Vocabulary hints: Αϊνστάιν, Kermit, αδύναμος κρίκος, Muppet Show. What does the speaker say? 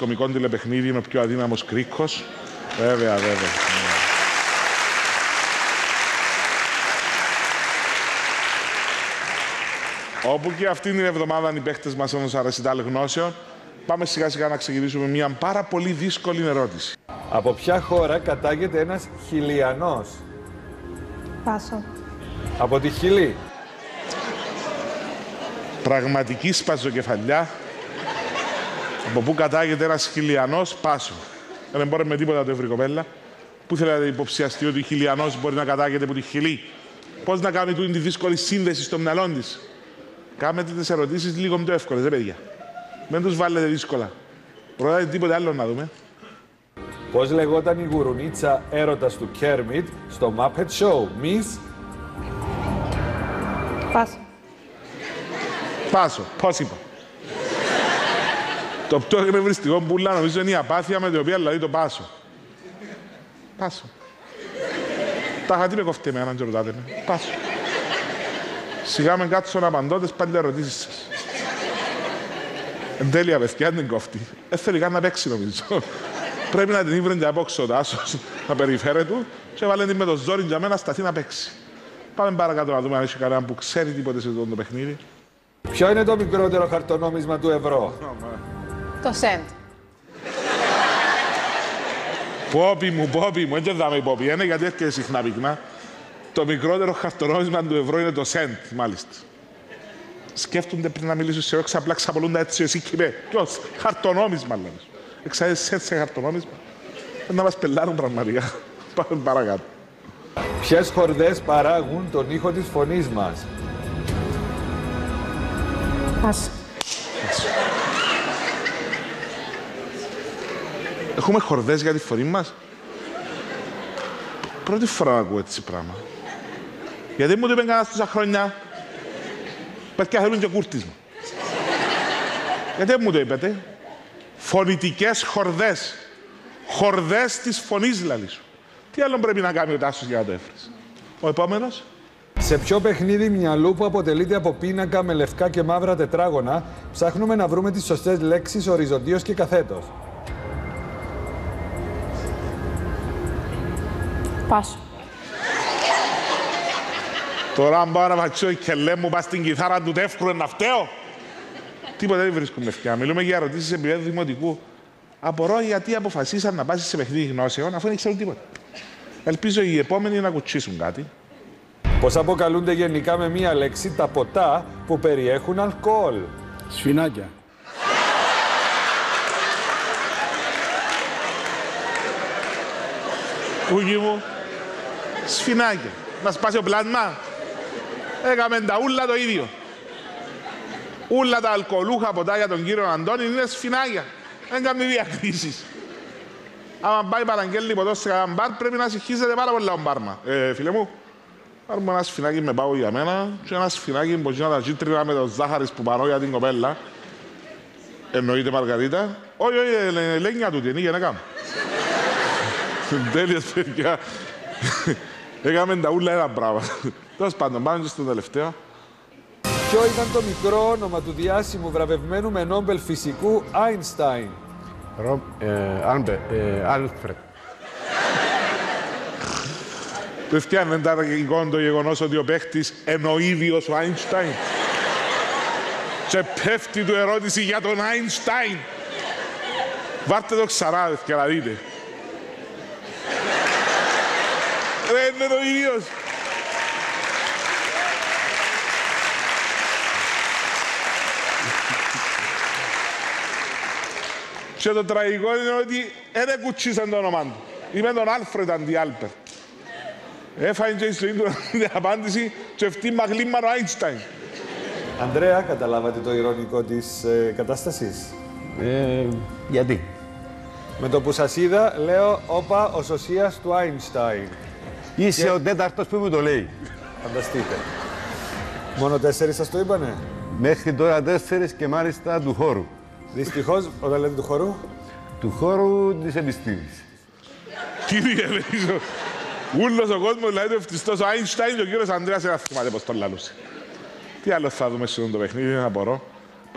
κωμικών τηλεπαιχνίδι είναι ο πιο αδύναμος κρίκος. Βέβαια, βέβαια. Όπου και αυτήν την εβδομάδα, αν οι παίχτες μας όμως αρεσιτάλ γνώσεων, πάμε σιγά σιγά να ξεκινήσουμε μια πάρα πολύ δύσκολη ερώτηση. Από ποια χώρα κατάγεται ένας χιλιανός? Πάσο. Από τη Χιλή. Πραγματική σπαζοκεφαλιά. Από πού κατάγεται ένας χιλιανός? Πάσο. Δεν μπορεί με τίποτα το ευρυκοπέλα. Πού θέλετε υποψιαστεί ότι ο χιλιανός μπορεί να κατάγεται από τη Χιλή? Πώς να κάνει τούτη τη δύσκολη σύνδεση στο μυαλό της? Κάμετε τις ερωτήσεις λίγο πιο εύκολες, ρε παιδιά. Μην τους βάλετε δύσκολα. Ρωτάτε τίποτα άλλο να δούμε. Πώς λεγόταν η γουρουνίτσα έρωτας του Kermit στο Muppet Show? Miss... Πάσο. Πάσο. Πώς είπα. Το πιο εκνευριστικό μπουλά νομίζω είναι η απάθεια με την οποία δηλαδή το πάσο. Πάσο. Τα είχα τι με κοφτεί με έναν και ρωτάτε με. Πάσο. Σιγά με κάτσον απαντώτες πάλι τα ερωτήσεις σας. Εν τέλεια παιδιά την κοφτεί. Έφερε καν να παίξει νομίζω. Πρέπει να την ήβρεν και απόξω ο Τάσος να περιφέρε του και βάλε την με το ζόρι για μένα σταθεί να παίξει. Πάμε παρακάτω να δούμε αν έχει κανέναν που ξέρει τίποτε σε αυτό το παιχνίδι. Ποιο είναι το μικρότερο χαρτονόμισμα του ευρώ? Το σεντ. Πόπι μου, πόπι μου, έτσι δάμε πόπι. Είναι γιατί έρχεται συχνά πυκνά. Το μικρότερο χαρτονόμισμα του ευρώ είναι το σεντ, μάλιστα. Σκέφτονται πριν να μιλήσουν σε όξα, απλά ξαπολούν τα έτσι εσύ και είπε. Ποιος, χαρτονόμισμα λέμε. Εξάρτησε σεντ σε χαρτονόμισμα. Να μας πελάρουν πραγματικά. Πάμε παρακάτω. Ποιες χορδές παράγουν τον ήχο της φωνής μας? Πάσο. Έχουμε χορδές για τη φωνή μας. Πρώτη φορά να ακούω έτσι πράγμα. Γιατί μου το είπε κανένας τόσα χρόνια. Παιδιά θέλουν και κούρτισμα. Γιατί μου το είπατε. Φωνητικές χορδές. Χορδές της φωνής δηλαδή σου. Τι άλλο πρέπει να κάνει ο Τάσος για να το έφερες? Ο επόμενος. Σε ποιο παιχνίδι μυαλού που αποτελείται από πίνακα με λευκά και μαύρα τετράγωνα ψάχνουμε να βρούμε τις σωστές λέξεις οριζοντίως και καθέτως? Πάσο. Τώρα αν πάω να πατήσω και λέει μου πας στην κιθάρα του τεύκρου να φταίω. Τίποτα δεν βρίσκουμε ευκαιρία. Μιλούμε για ερωτήσεις επίπεδου δημοτικού. Απορώ γιατί αποφασίσαν να πάσει σε παιχνίδι γνώσεων αφού δεν ξέρουν τίποτα. Ελπίζω οι επόμενοι να κουτσίσουν κάτι. Πώς αποκαλούνται γενικά με μία λέξη τα ποτά που περιέχουν αλκοόλ? Σφινάκια. Ούγι μου, σφινάκια. Να σπάσει ο πλάσμα. Έκαμε τα ούλα το ίδιο. Ούλα τα αλκοολούχα ποτά για τον κύριο Αντώνη είναι σφινάκια. Δεν κάνει διακρίσεις. Άμα πάει παραγγέλνει ποτό σε κανένα μπαρ, πρέπει να συγχύσετε πάρα πολλά ο μπάρμα. Φίλε μου. Πάρουμε ένα σφινάκι με πάγο για μένα και ένα σφινάκι που γίνα τα κίτρινα με το ζάχαρης που πανώ για την κοπέλα. Εννοείται Μαργαρίτα. Όχι, όχι, Ελένια τούτη, είναι η γενέκα μου. Τέλειες, παιδιά. Έκαμε τα ούλα ένα πράγμα. Τέλος πάντων, πάμε και στο τελευταίο. Ποιο ήταν το μικρό όνομα του διάσημου βραβευμένου με Νόμπελ φυσικού Αϊνστάιν? Άλφρεντ. Παιδιά, δεν ήταν τραγικό το γεγονός ότι ο παίχτης εννοείδιος ο Αϊνστάιν. Και πέφτει του ερώτηση για τον Αϊνστάιν. Βάρτε το ξαράδες και να δείτε. Ρε, είναι το ίδιος. Και το τραγικό είναι ότι δεν κουτσίσαν το όνομα του. Είμαι τον Άλφρεντ αντί Άλπερτ. Έφαγε και η ζωή του την απάντηση και ευτύμα γλύμμαρο Αϊνστάιν. Ανδρέα, καταλάβατε το ειρωνικό της κατάστασης? Γιατί? Με το που σας είδα, λέω, όπα, ο Σωσίας του Αϊνστάιν. Είσαι και... ο τέταρτος που μου το λέει. Φανταστείτε. Μόνο τέσσερις σας το είπανε? Μέχρι τώρα τέσσερις και μάλιστα του χώρου. Δυστυχώς, όταν λέτε του χώρου? Του χώρου της επιστήμης. Κύριε, ελέγχω. Ούλος ο κόσμος, δηλαδή το ευτιστός ο Αϊνστάιν και ο κύριος Ανδρέας, ένα θυμάται πως τον λαλούσε. Τι άλλο θα δούμε στον το παιχνίδι, δεν μπορώ.